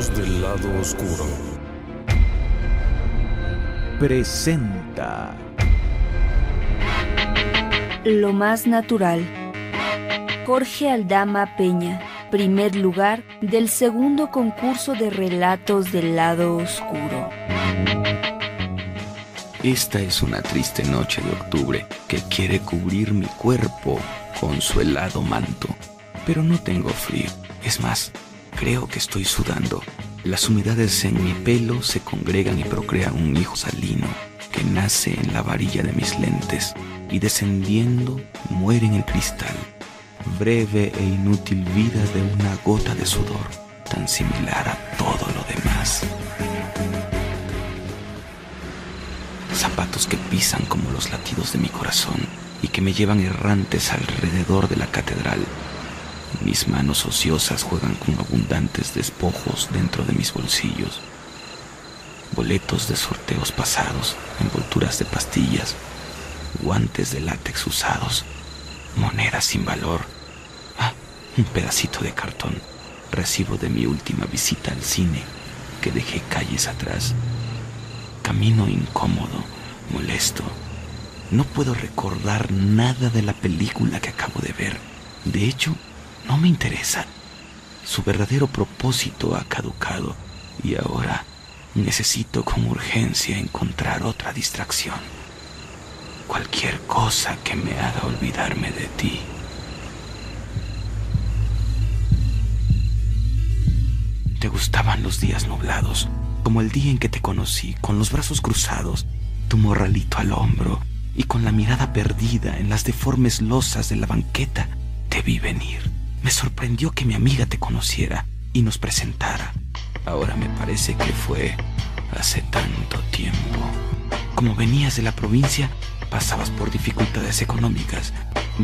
Relatos del Lado Oscuro presenta Lo más natural. Jorge Aldama Peña, primer lugar del segundo concurso de Relatos del Lado Oscuro. Esta es una triste noche de octubre que quiere cubrir mi cuerpo con su helado manto. Pero no tengo frío, es más, creo que estoy sudando. Las humedades en mi pelo se congregan y procrean un hijo salino que nace en la varilla de mis lentes y descendiendo muere en el cristal. Breve e inútil vida de una gota de sudor, tan similar a todo lo demás. Zapatos que pisan como los latidos de mi corazón y que me llevan errantes alrededor de la catedral. Mis manos ociosas juegan con abundantes despojos dentro de mis bolsillos. Boletos de sorteos pasados, envolturas de pastillas, guantes de látex usados, monedas sin valor. Un pedacito de cartón. Recibo de mi última visita al cine que dejé calles atrás. Camino incómodo, molesto. No puedo recordar nada de la película que acabo de ver. De hecho, no me interesa. Su verdadero propósito ha caducado y ahora necesito con urgencia encontrar otra distracción. Cualquier cosa que me haga olvidarme de ti. Te gustaban los días nublados, como el día en que te conocí, con los brazos cruzados, tu morralito al hombro y con la mirada perdida en las deformes losas de la banqueta. Te vi venir. Me sorprendió que mi amiga te conociera y nos presentara. Ahora me parece que fue hace tanto tiempo. Como venías de la provincia, pasabas por dificultades económicas.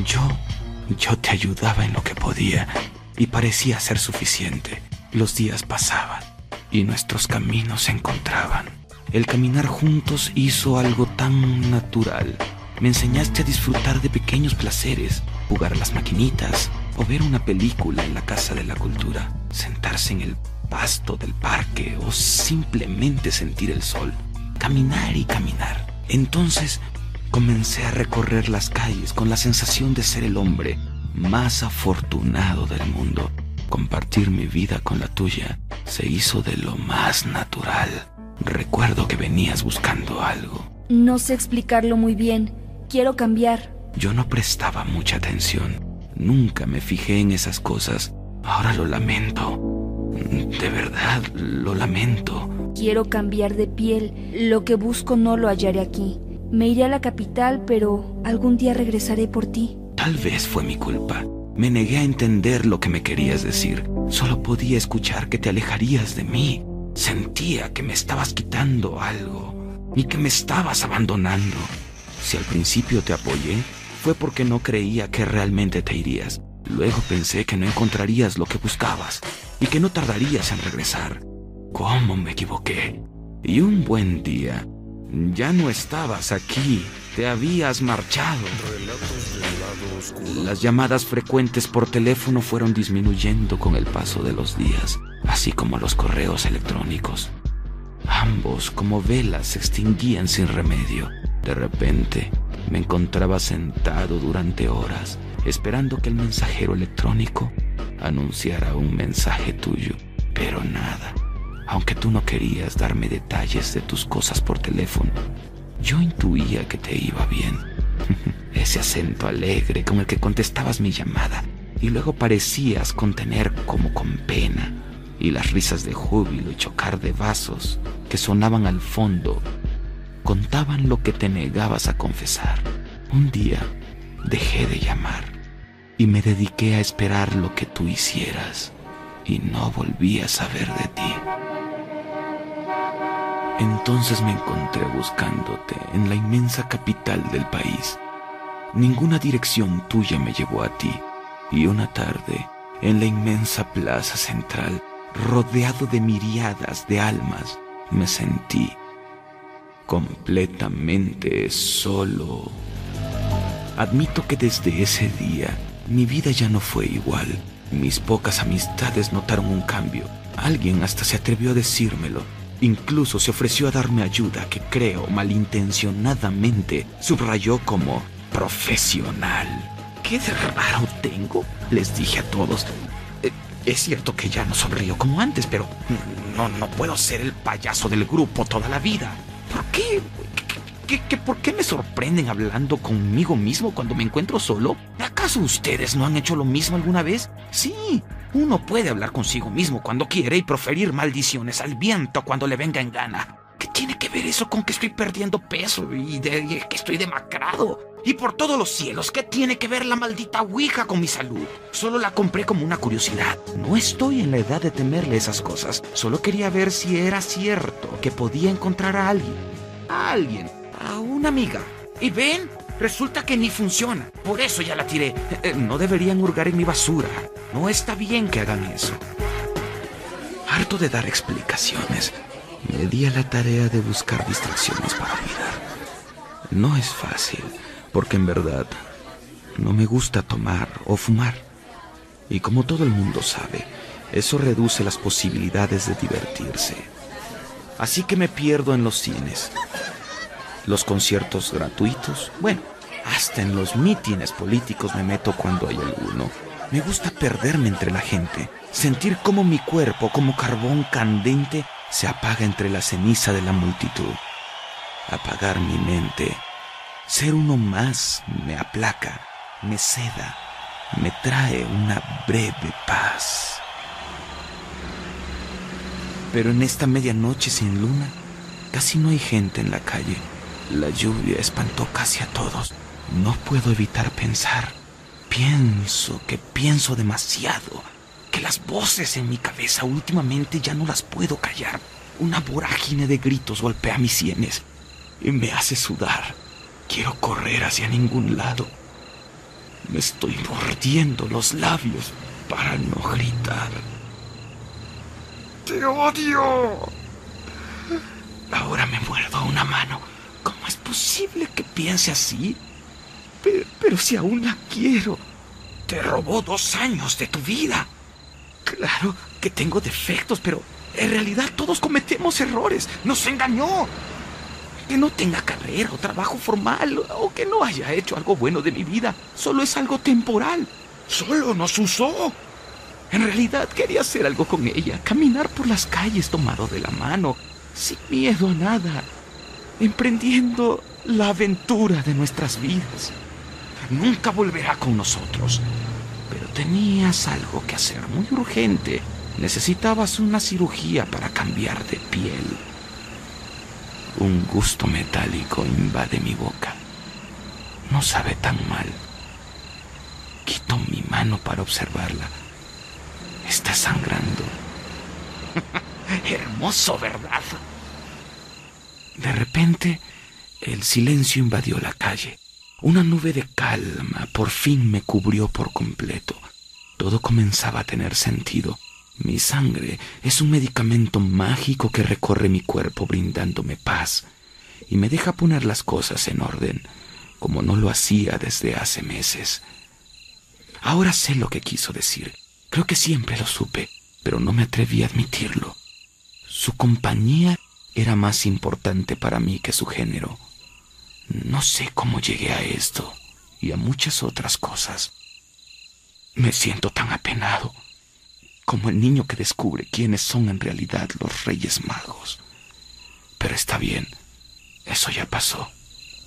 Yo te ayudaba en lo que podía y parecía ser suficiente. Los días pasaban y nuestros caminos se encontraban. El caminar juntos hizo algo tan natural. Me enseñaste a disfrutar de pequeños placeres, jugar a las maquinitas, o ver una película en la Casa de la Cultura, sentarse en el pasto del parque o simplemente sentir el sol, caminar y caminar. Entonces comencé a recorrer las calles con la sensación de ser el hombre más afortunado del mundo. Compartir mi vida con la tuya se hizo de lo más natural. Recuerdo que venías buscando algo. No sé explicarlo muy bien. Quiero cambiar. Yo no prestaba mucha atención. Nunca me fijé en esas cosas. Ahora lo lamento. De verdad, lo lamento. Quiero cambiar de piel. Lo que busco no lo hallaré aquí. Me iré a la capital, pero algún día regresaré por ti. Tal vez fue mi culpa. Me negué a entender lo que me querías decir. Solo podía escuchar que te alejarías de mí. Sentía que me estabas quitando algo y que me estabas abandonando. Si al principio te apoyé, fue porque no creía que realmente te irías. Luego pensé que no encontrarías lo que buscabas y que no tardarías en regresar. ¿Cómo me equivoqué? Y un buen día, ya no estabas aquí, te habías marchado. Las llamadas frecuentes por teléfono fueron disminuyendo con el paso de los días, así como los correos electrónicos. Ambos, como velas, se extinguían sin remedio. De repente, me encontraba sentado durante horas, esperando que el mensajero electrónico anunciara un mensaje tuyo. Pero nada. Aunque tú no querías darme detalles de tus cosas por teléfono, yo intuía que te iba bien. Ese acento alegre con el que contestabas mi llamada y luego parecías contener como con pena, y las risas de júbilo y chocar de vasos que sonaban al fondo contaban lo que te negabas a confesar. Un día dejé de llamar y me dediqué a esperar lo que tú hicieras, y no volví a saber de ti. Entonces me encontré buscándote en la inmensa capital del país. Ninguna dirección tuya me llevó a ti, y una tarde, en la inmensa plaza central, rodeado de miriadas de almas, me sentí completamente solo. Admito que desde ese día mi vida ya no fue igual. Mis pocas amistades notaron un cambio Alguien hasta se atrevió a decírmelo. Incluso se ofreció a darme ayuda que creo malintencionadamente subrayó como profesional. ¿Qué de raro tengo?, les dije a todos. Es cierto que ya no sonrío como antes, pero no puedo ser el payaso del grupo toda la vida. ¿Por qué? ¿Por qué me sorprenden hablando conmigo mismo cuando me encuentro solo? ¿Acaso ustedes no han hecho lo mismo alguna vez? Sí, uno puede hablar consigo mismo cuando quiere y proferir maldiciones al viento cuando le venga en gana. ¿Qué tiene que ver eso con que estoy perdiendo peso y que estoy demacrado? Y por todos los cielos, ¿qué tiene que ver la maldita ouija con mi salud? Solo la compré como una curiosidad. No estoy en la edad de temerle esas cosas. Solo quería ver si era cierto que podía encontrar a alguien. A una amiga. ¿Y ven? Resulta que ni funciona. Por eso ya la tiré. No deberían hurgar en mi basura. No está bien que hagan eso. Harto de dar explicaciones, me di a la tarea de buscar distracciones para olvidar. No es fácil, porque en verdad no me gusta tomar o fumar. Y como todo el mundo sabe, eso reduce las posibilidades de divertirse. Así que me pierdo en los cines, los conciertos gratuitos, bueno, hasta en los mítines políticos me meto cuando hay alguno. Me gusta perderme entre la gente, sentir cómo mi cuerpo, como carbón candente, se apaga entre la ceniza de la multitud. Apagar mi mente, ser uno más, me aplaca, me seda, me trae una breve paz. Pero en esta medianoche sin luna, casi no hay gente en la calle. La lluvia espantó casi a todos. No puedo evitar pensar. Pienso que pienso demasiado, que las voces en mi cabeza últimamente ya no las puedo callar. Una vorágine de gritos golpea mis sienes y me hace sudar. Quiero correr hacia ningún lado. Me estoy mordiendo los labios para no gritar. ¡Te odio! Ahora me muerdo una mano. ¿Cómo es posible que piense así? Pero si aún la quiero. Te robó 2 años de tu vida. Claro que tengo defectos, pero en realidad todos cometemos errores. Nos engañó. Que no tenga carrera o trabajo formal, o que no haya hecho algo bueno de mi vida, solo es algo temporal. Solo nos usó. En realidad quería hacer algo con ella, caminar por las calles tomado de la mano, sin miedo a nada, emprendiendo la aventura de nuestras vidas. Nunca volverá con nosotros. Pero tenías algo que hacer muy urgente. Necesitabas una cirugía para cambiar de piel. Un gusto metálico invade mi boca. No sabe tan mal. Quito mi mano para observarla. Está sangrando. Hermoso, ¿verdad? De repente, el silencio invadió la calle. Una nube de calma por fin me cubrió por completo. Todo comenzaba a tener sentido. Mi sangre es un medicamento mágico que recorre mi cuerpo brindándome paz y me deja poner las cosas en orden, como no lo hacía desde hace meses. Ahora sé lo que quiso decir. Creo que siempre lo supe, pero no me atreví a admitirlo. Su compañía era más importante para mí que su género. No sé cómo llegué a esto y a muchas otras cosas. Me siento tan apenado, como el niño que descubre quiénes son en realidad los Reyes Magos. Pero está bien, eso ya pasó.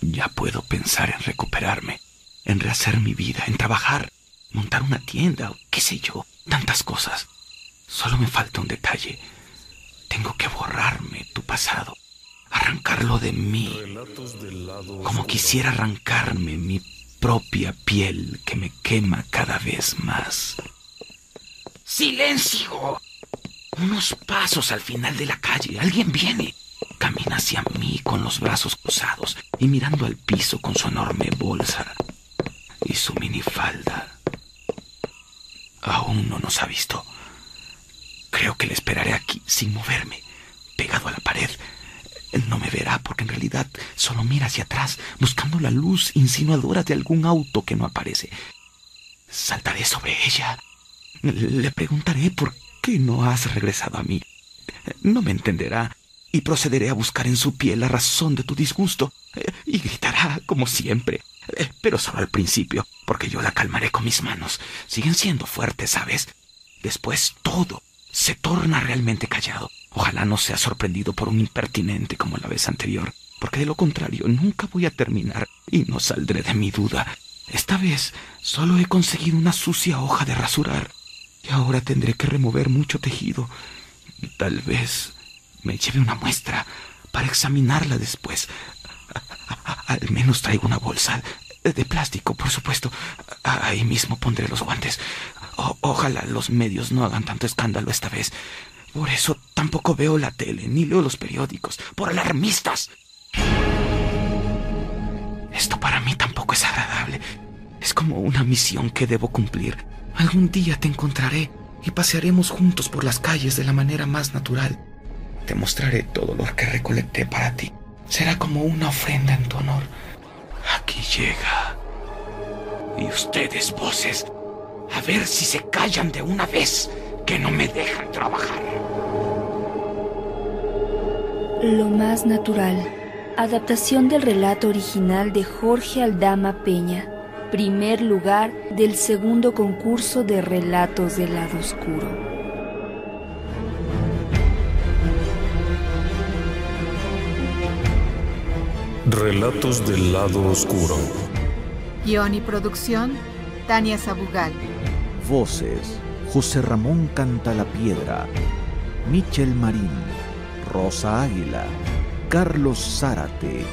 Ya puedo pensar en recuperarme, en rehacer mi vida, en trabajar, montar una tienda, o qué sé yo, tantas cosas. Solo me falta un detalle. Tengo que borrarme tu pasado, arrancarlo de mí, como quisiera arrancarme mi propia piel que me quema cada vez más. ¡Silencio! Unos pasos al final de la calle. Alguien viene. Camina hacia mí con los brazos cruzados y mirando al piso con su enorme bolsa y su minifalda. Aún no nos ha visto. Creo que le esperaré aquí, sin moverme, pegado a la pared. No me verá porque en realidad solo mira hacia atrás, buscando la luz insinuadora de algún auto que no aparece. Saltaré sobre ella. Le preguntaré por que no has regresado a mí. No me entenderá y procederé a buscar en su piel la razón de tu disgusto y gritará como siempre, pero solo al principio, porque yo la calmaré con mis manos. Siguen siendo fuertes, ¿sabes? Después todo se torna realmente callado. Ojalá no sea sorprendido por un impertinente como la vez anterior, porque de lo contrario nunca voy a terminar y no saldré de mi duda. Esta vez solo he conseguido una sucia hoja de rasurar y ahora tendré que remover mucho tejido. Tal vez me lleve una muestra para examinarla después. Al menos traigo una bolsa de plástico, por supuesto. Ahí mismo pondré los guantes. Ojalá los medios no hagan tanto escándalo esta vez. Por eso tampoco veo la tele ni leo los periódicos. ¡Por alarmistas! Esto para mí tampoco es agradable. Es como una misión que debo cumplir. Algún día te encontraré y pasearemos juntos por las calles de la manera más natural. Te mostraré todo lo que recolecté para ti. Será como una ofrenda en tu honor. Aquí llega. Y ustedes, voces, a ver si se callan de una vez, que no me dejan trabajar. Lo más natural. Adaptación del relato original de Jorge Aldama Peña. Primer lugar del segundo concurso de Relatos del Lado Oscuro. Relatos del Lado Oscuro. Guión y producción, Tania Sabugal. Voces, José Ramón Cantalapiedra, Michel Marín, Rosa Águila, Carlos Zárate,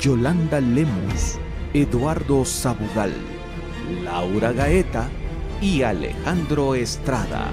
Yolanda Lemus, Eduardo Sabugal, Laura Gaeta y Alejandro Estrada.